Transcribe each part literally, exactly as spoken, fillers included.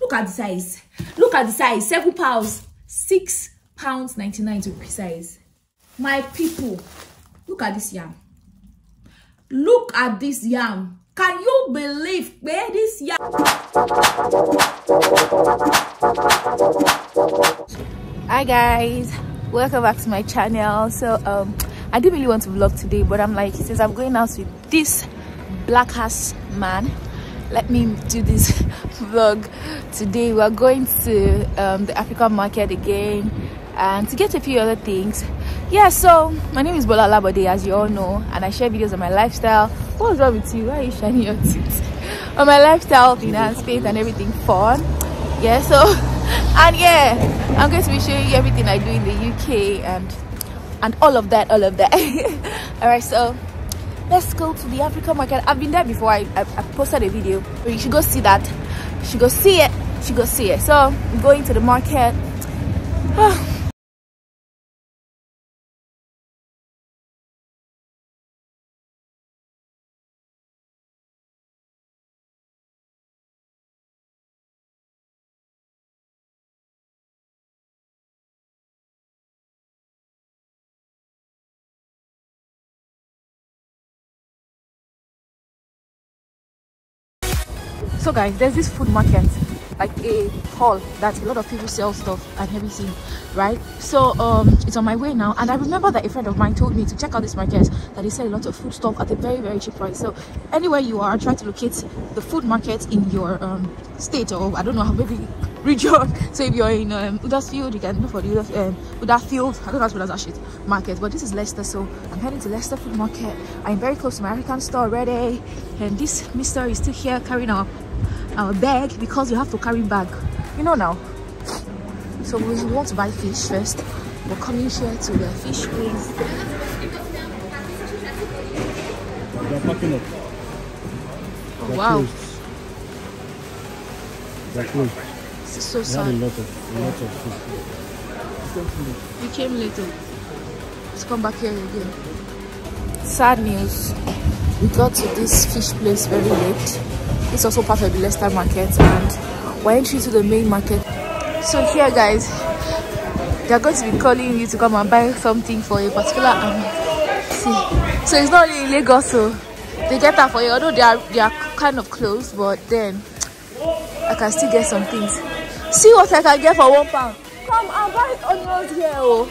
Look at the size. Look at the size. Seven pounds. Six pounds ninety-nine to be precise. My people, look at this yam. Look at this yam. Can you believe where this yam? Hi guys, welcome back to my channel. So um I didn't really want to vlog today, but I'm like, since I'm going out with this black ass man, let me do this vlog today. We're going to um, the African market again and to get a few other things. Yeah, so my name is Bola Olabode, as you all know, and I share videos on my lifestyle. What's wrong with you? Why are you shining your teeth? On my lifestyle, finance, faith, and everything fun. Yeah, so, and yeah, I'm going to be showing you everything I do in the U K and and all of that, all of that. All right, so let's go to the African market. I've been there before. I, I, I posted a video. You should go see that. You should go see it. You should go see it. So I'm going to the market. So guys, there's this food market, like a hall that a lot of people sell stuff and everything, right? So um it's on my way now, and I remember that a friend of mine told me to check out this market, that they sell a lot of food stuff at a very very cheap price. So anywhere you are, try to locate the food market in your um state, or I don't know, maybe region. So if you're in um, Udasfield, you can look for the Udasfield, um, Udasfield, I don't know how to pronounce that shit, market. But this is Leicester, so I'm heading to Leicester Food Market. I'm very close to my African store already, and this mister is still here carrying our our bag, because you have to carry bag, you know now. So we want to buy fish first. We're coming here to the fish place. They're packing up. Oh, wow. They're closed. This is so sad. A lot of, a lot of fish. We came later. Let's come back here again. Sad news. We got to this fish place very late. It's also part of the Leicester market, and we're entering to the main market. So here guys, they're going to be calling you to come and buy something for a particular um, see. So it's not only in Lagos, so they get that for you, although they are they are kind of closed, but then I can still get some things. See what I can get for one pound. Come and buy onions here. Oh,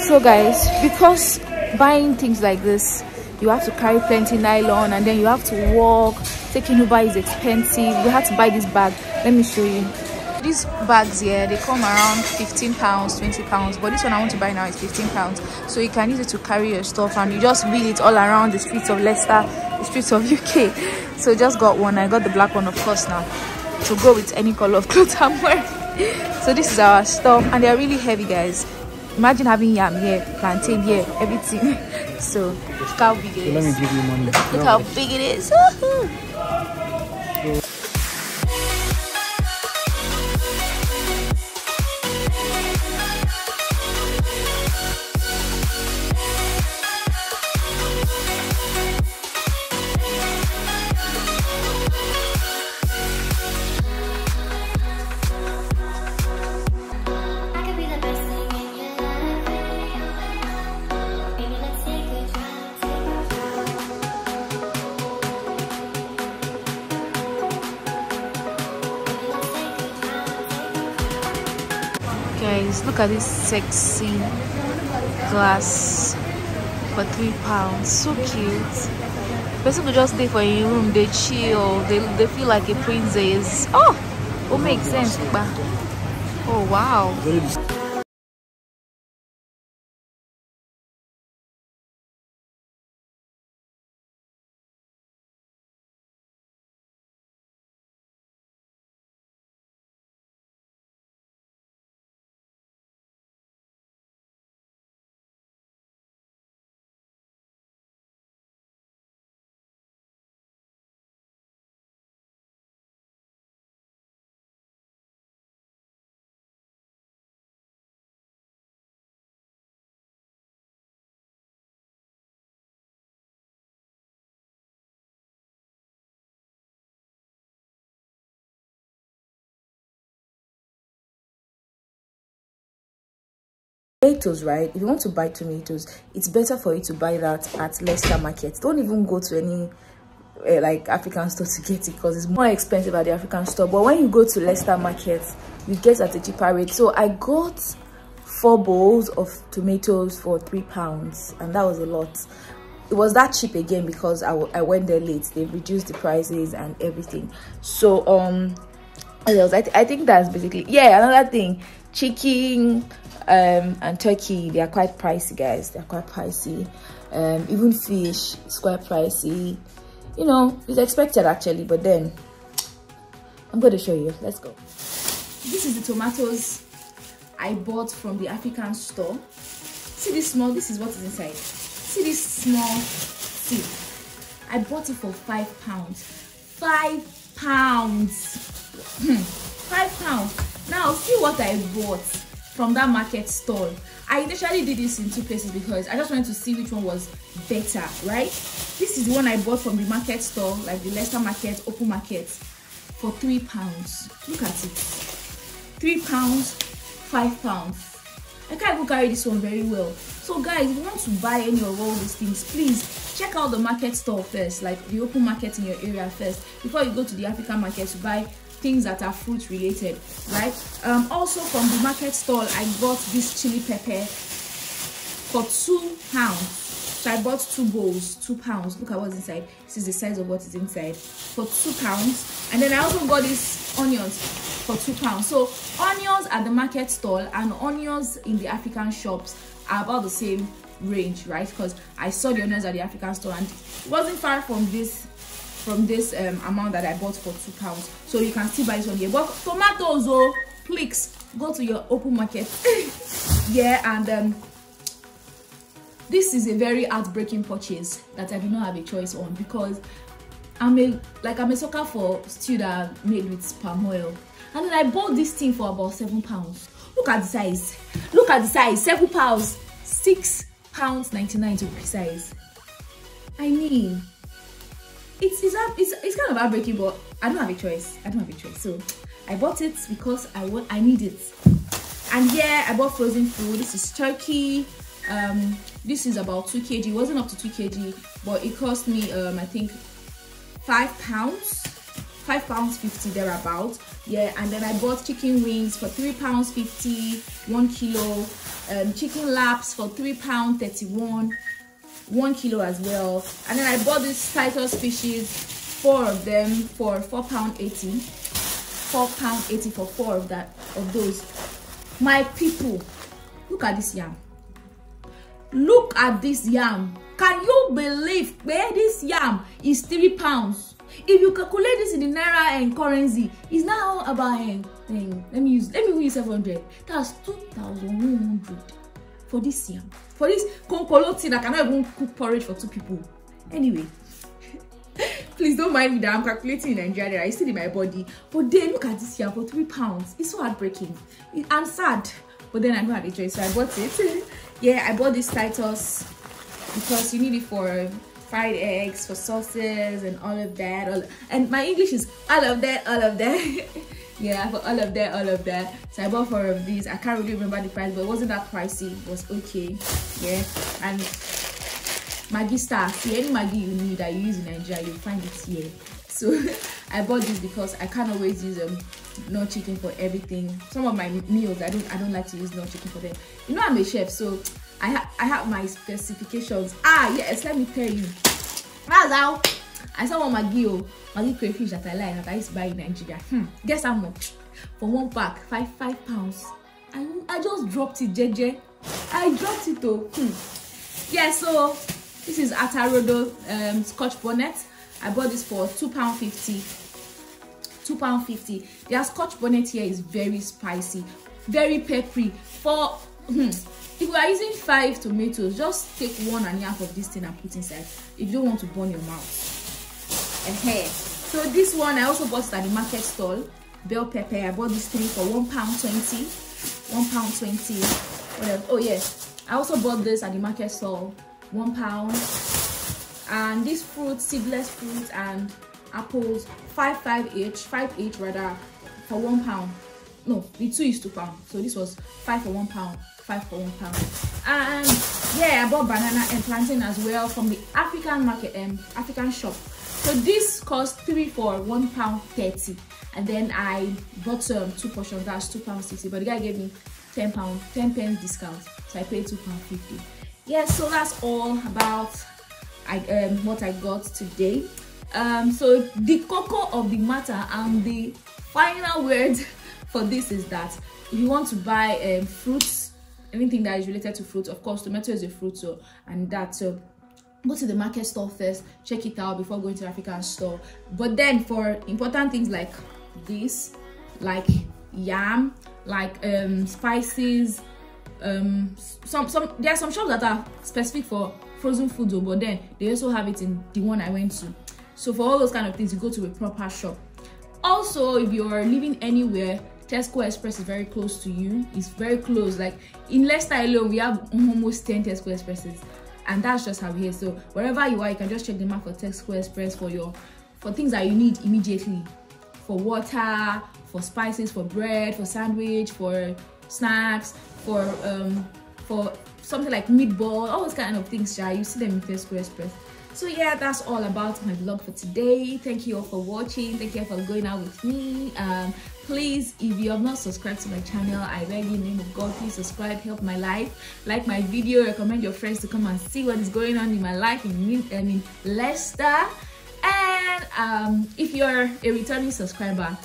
so guys, because buying things like this, you have to carry plenty nylon, and then you have to walk. Taking Uber is expensive. We had to buy this bag. Let me show you. These bags here, they come around fifteen pounds, twenty pounds, but this one I want to buy now is fifteen pounds. So you can use it to carry your stuff and you just wheel it all around the streets of Leicester, the streets of U K. So just got one. I got the black one, of course, now to go with any color of clothes I'm wearing. So this is our stuff and they're really heavy, guys. Imagine having yam here, plantain here, everything. So look how big it is. Let me give you money. Look, look how big it is. Look at this sexy glass for three pounds. So cute. Person could just stay for a room, they chill, they, they feel like a princess. Oh, it makes sense. Oh wow. Tomatoes, right? If you want to buy tomatoes, it's better for you to buy that at Leicester Market. Don't even go to any uh, like African store to get it because it's more expensive at the African store. But when you go to Leicester Market, you get at a cheaper rate. So I got four bowls of tomatoes for three pounds, and that was a lot. It was that cheap again because I, I went there late. They reduced the prices and everything. So um, I, was, I, th I think that's basically, yeah. Another thing, chicken. Um, and turkey, they are quite pricey, guys. They're quite pricey. Um, even fish, it's quite pricey. You know, it's expected actually, but then I'm going to show you. Let's go. This is the tomatoes I bought from the African store. See this small, this is what is inside. See this small seed. I bought it for five pounds. Five pounds. Five pounds. Now, see what I bought from that market stall. I initially did this in two places because I just wanted to see which one was better, right? This is the one I bought from the market store, like the Leicester Market, open market, for three pounds. Look at it. Three pounds, five pounds. I can't even carry this one very well. So guys, if you want to buy any of all these things, please check out the market store first, like the open market in your area first, before you go to the African market to buy things that are fruit related, right? Um, also from the market stall, I got this chili pepper for two pounds. So I bought two bowls, two pounds. Look at what's inside. This is the size of what is inside for two pounds. And then I also got these onions for two pounds. So onions at the market stall and onions in the African shops are about the same range, right? Because I saw the onions at the African store and it wasn't far from this from this um, amount that I bought for two pounds, so you can still buy this one here. But tomatoes, oh please go to your open market. Yeah. And um, this is a very heartbreaking purchase that I do not have a choice on because I'm a like I'm a sucker for stew that I made with palm oil, and then I bought this thing for about seven pounds. Look at the size, look at the size. Seven pounds, six pounds ninety-nine to be precise. I mean, It's, it's, it's, it's kind of heartbreaking, but I don't have a choice. I don't have a choice. So I bought it because I want, I need it. And yeah, I bought frozen food. This is turkey. Um, this is about two kilograms. It wasn't up to two kilograms, but it cost me, um, I think, five pounds. five pounds fifty thereabout. Yeah, and then I bought chicken wings for three pounds fifty, one kilo. Um, chicken laps for three pounds thirty-one. One kilo as well. And then I bought these Titus fishes, four of them, for four pounds eighty. four pounds eighty for four of that of those. My people, look at this yam. Look at this yam. Can you believe where this yam is three pounds? If you calculate this in the naira and currency, it's now about um, um, let me use let me use seven hundred. That's two thousand one hundred for this yam, for this konkolo thing. I cannot even cook porridge for two people. Anyway, please don't mind me that I'm calculating in Nigeria. I still in my body, but then look at this yam for three pounds. It's so heartbreaking. It, I'm sad, but then I don't have a choice, so I bought it. Yeah, I bought this Titus because you need it for fried eggs, for sauces and all of that, all, and my English is all of that, all of that. Yeah, for all of that, all of that. So I bought four of these. I can't really remember the price, but it wasn't that pricey. It was okay. Yeah, and Maggi star. See, any Maggi you need that you use in Nigeria, you'll find it here. So I bought this because I can't always use um no chicken for everything. Some of my meals, I don't, I don't like to use no chicken for them. You know, I'm a chef, so. I, ha I have my specifications. Ah, yes, let me tell you. That's how I saw one Maggi, Maggi crayfish that I like, that I used to buy in Nigeria. Hmm. Guess how much? For one pack, five, five pounds. I, I just dropped it, J J. I dropped it, though. Hmm. Yeah, so this is Atarodo um, Scotch bonnet. I bought this for two pounds fifty. two pounds fifty. Their Scotch bonnet here is very spicy, very peppery. For... Hmm, if you are using five tomatoes, just take one and a half of this thing and put inside if you don't want to burn your mouth. Uh-huh. So this one I also bought at the market stall, bell pepper. I bought this three for one pound twenty. one pound twenty. Whatever. Oh yes, I also bought this at the market stall, one pound. And this fruit, seedless fruit and apples, five five each, five each rather, for one pound. No, the two is two pound. So this was five for one pound. Five for one pound. And yeah, I bought banana and plantain as well from the African market and um, African shop. So this cost three for one pound thirty. And then I bought um, two portions. That's two pound sixty. But the guy gave me ten pound, ten pence discount. So I paid two pound fifty. Yeah. So that's all about I um, what I got today. Um. So the cocoa of the matter and the final word for this is that if you want to buy um, fruits, anything that is related to fruit, of course tomato is a fruit, so and that so go to the market store first, check it out before going to the African store. But then for important things like this, like yam, like um spices, um some some there are some shops that are specific for frozen food though, but then they also have it in the one I went to. So for all those kind of things, you go to a proper shop. Also, if you're living anywhere, Tesco Express is very close to you. It's very close. Like in Leicester alone, we have almost ten Tesco Expresses, and that's just how here. So wherever you are, you can just check the map for Tesco Express for your for things that you need immediately, for water, for spices, for bread, for sandwich, for snacks, for um for something like meatball, all those kind of things. Yeah, you see them in Tesco Express. So yeah, that's all about my vlog for today. Thank you all for watching. Thank you all for going out with me. Um please, if you have not subscribed to my channel, I beg you in the name of God, please subscribe. Help my life, like my video, recommend your friends to come and see what is going on in my life in I mean Leicester. And um if you're a returning subscriber,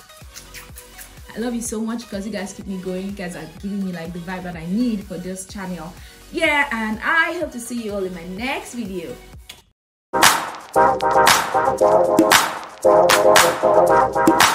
I love you so much because you guys keep me going. You guys are giving me like the vibe that I need for this channel. Yeah, and I hope to see you all in my next video. Bye.